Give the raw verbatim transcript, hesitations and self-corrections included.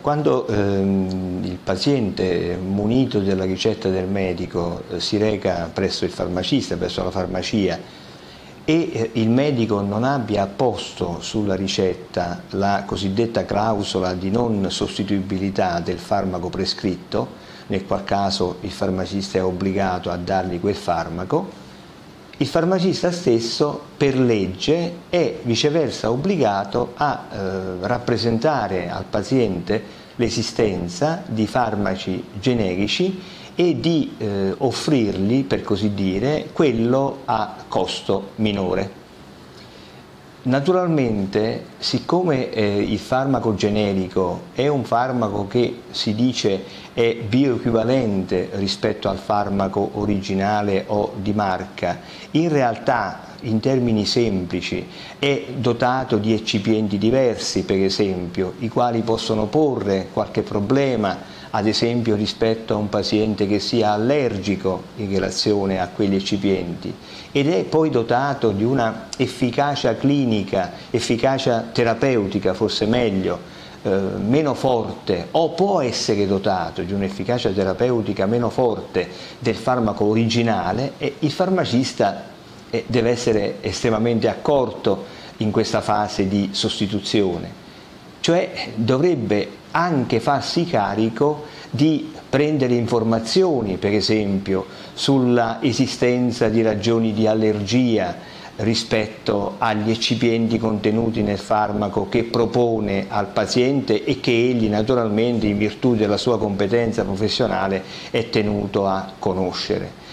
Quando ehm, il paziente munito della ricetta del medico eh, si reca presso il farmacista, presso la farmacia, e eh, il medico non abbia apposto sulla ricetta la cosiddetta clausola di non sostituibilità del farmaco prescritto, nel qual caso il farmacista è obbligato a dargli quel farmaco, il farmacista stesso per legge è viceversa obbligato a eh, rappresentare al paziente l'esistenza di farmaci generici e di eh, offrirgli, per così dire, quello a costo minore. Naturalmente, siccome eh, il farmaco generico è un farmaco che si dice è bioequivalente rispetto al farmaco originale o di marca, in realtà in termini semplici è dotato di eccipienti diversi, per esempio, i quali possono porre qualche problema, ad esempio rispetto a un paziente che sia allergico in relazione a quegli eccipienti, ed è poi dotato di una efficacia clinica, efficacia terapeutica forse meglio, eh, meno forte, o può essere dotato di un'efficacia terapeutica meno forte del farmaco originale, e il farmacista eh, deve essere estremamente accorto in questa fase di sostituzione, cioè dovrebbe anche farsi carico di prendere informazioni, per esempio, sulla esistenza di ragioni di allergia rispetto agli eccipienti contenuti nel farmaco che propone al paziente e che egli naturalmente, in virtù della sua competenza professionale, è tenuto a conoscere.